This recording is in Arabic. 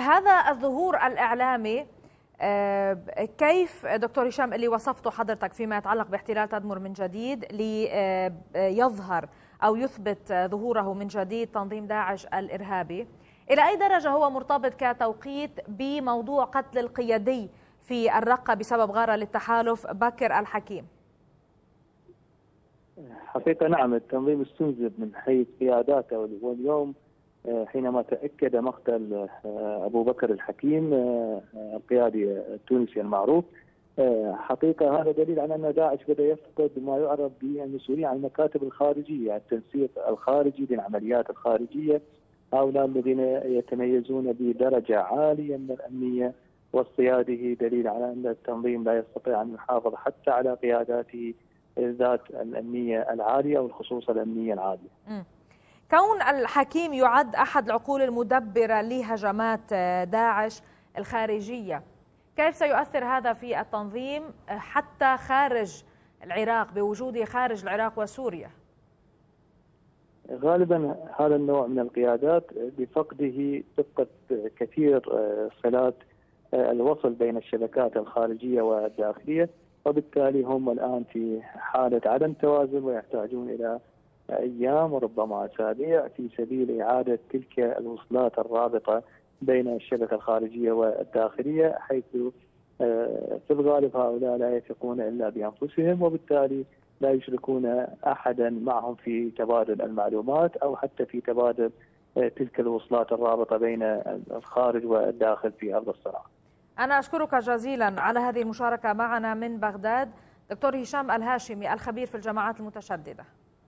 هذا الظهور الإعلامي كيف دكتور هشام اللي وصفته حضرتك فيما يتعلق باحتلال تدمر من جديد ليظهر أو يثبت ظهوره من جديد تنظيم داعش الإرهابي، إلى أي درجة هو مرتبط كتوقيت بموضوع قتل القيادي في الرقة بسبب غارة للتحالف بكر الحكيم؟ حقيقة نعم، التنظيم استنزف من حيث قياداته، واليوم حينما تأكد مقتل أبو بكر الحكيم القيادي التونسي المعروف، حقيقة هذا دليل على أن داعش بدأ يفقد ما يعرف بالمسؤولية عن المكاتب الخارجية، التنسيق الخارجي للعمليات الخارجية. هؤلاء الذين يتميزون بدرجة عالية من الأمنية والصيادة دليل على أن التنظيم لا يستطيع أن يحافظ حتى على قياداته ذات الأمنية العالية والخصوصة الأمنية العالية. كون الحكيم يعد أحد العقول المدبرة لهجمات داعش الخارجية، كيف سيؤثر هذا في التنظيم حتى خارج العراق بوجوده خارج العراق وسوريا؟ غالبا هذا النوع من القيادات بفقده دقة كثير صلات الوصل بين الشبكات الخارجية والداخلية، وبالتالي هم الآن في حالة عدم توازن ويحتاجون إلى أيام وربما أسابيع في سبيل إعادة تلك الوصلات الرابطة بين الشبكة الخارجية والداخلية، حيث في الغالب هؤلاء لا يثقون إلا بأنفسهم، وبالتالي لا يشركون أحدا معهم في تبادل المعلومات أو حتى في تبادل تلك الوصلات الرابطة بين الخارج والداخل في أرض الصراع. أنا أشكرك جزيلا على هذه المشاركة معنا من بغداد دكتور هشام الهاشمي الخبير في الجماعات المتشددة.